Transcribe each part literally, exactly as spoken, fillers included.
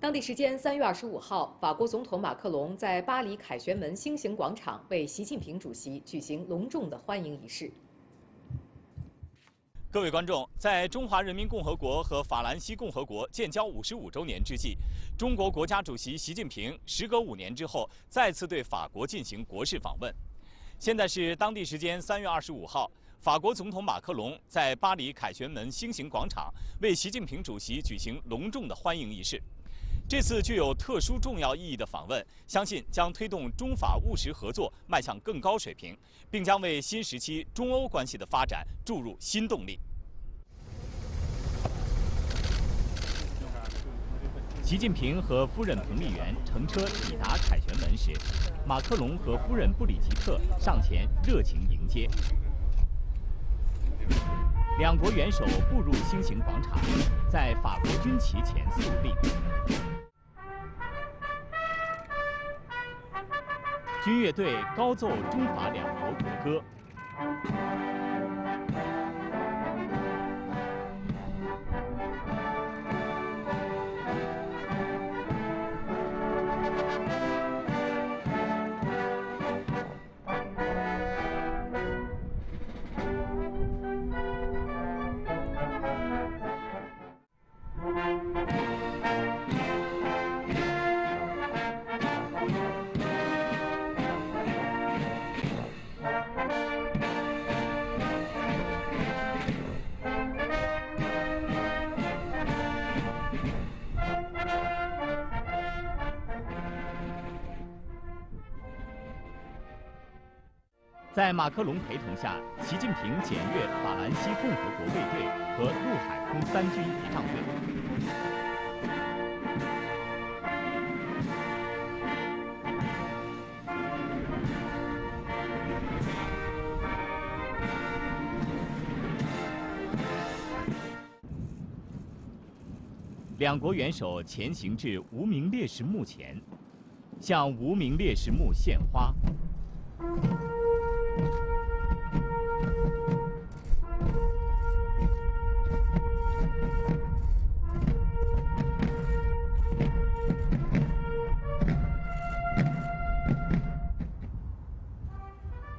当地时间三月二十五号，法国总统马克龙在巴黎凯旋门星形广场为习近平主席举行隆重的欢迎仪式。各位观众，在中华人民共和国和法兰西共和国建交五十五周年之际，中国国家主席习近平时隔五年之后再次对法国进行国事访问。现在是当地时间三月二十五号。 法国总统马克龙在巴黎凯旋门星形广场为习近平主席举行隆重的欢迎仪式。这次具有特殊重要意义的访问，相信将推动中法务实合作迈向更高水平，并将为新时期中欧关系的发展注入新动力。习近平和夫人彭丽媛乘车抵达凯旋门时，马克龙和夫人布里吉特上前热情迎接。 两国元首步入星形广场，在法国军旗前肃立。军乐队高奏中法两国国歌。在马克龙陪同下，习近平检阅法兰西共和国卫队和陆海空三军仪仗队。两国元首前行至无名烈士墓前，向无名烈士墓献花。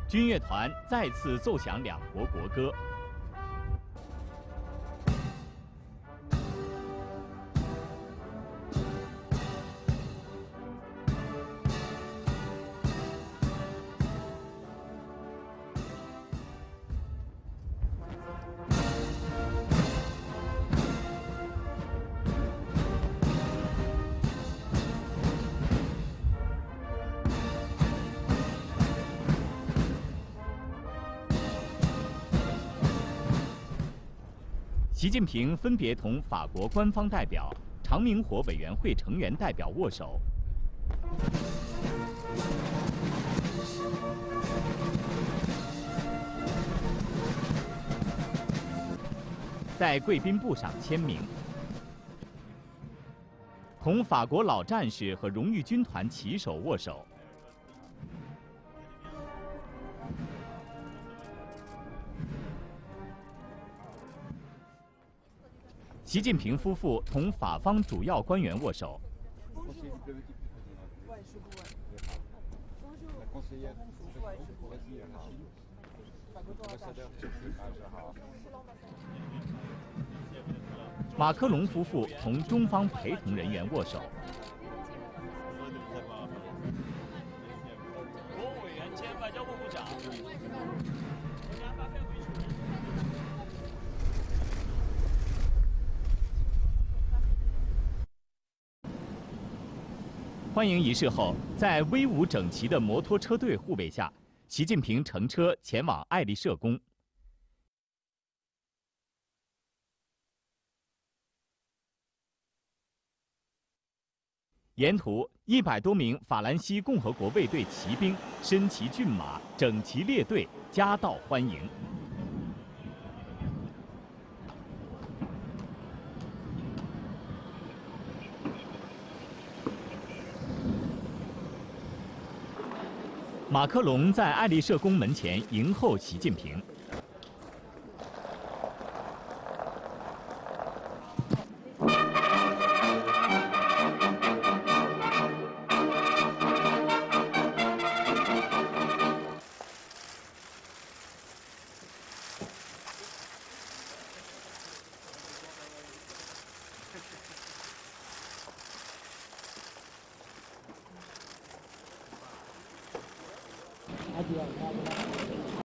军乐团再次奏响两国国歌。习近平分别同法国官方代表、常明火委员会成员代表握手。在贵宾簿上签名。同法国老战士和荣誉军团旗手握手。 习近平夫妇同法方主要官员握手。马克龙夫妇同中方陪同人员握手。 欢迎仪式后，在威武整齐的摩托车队护卫下，习近平乘车前往爱丽舍宫。沿途，一百多名法兰西共和国卫队骑兵身骑骏马，整齐列队，夹道欢迎。 马克龙在爱丽舍宫门前迎候习近平。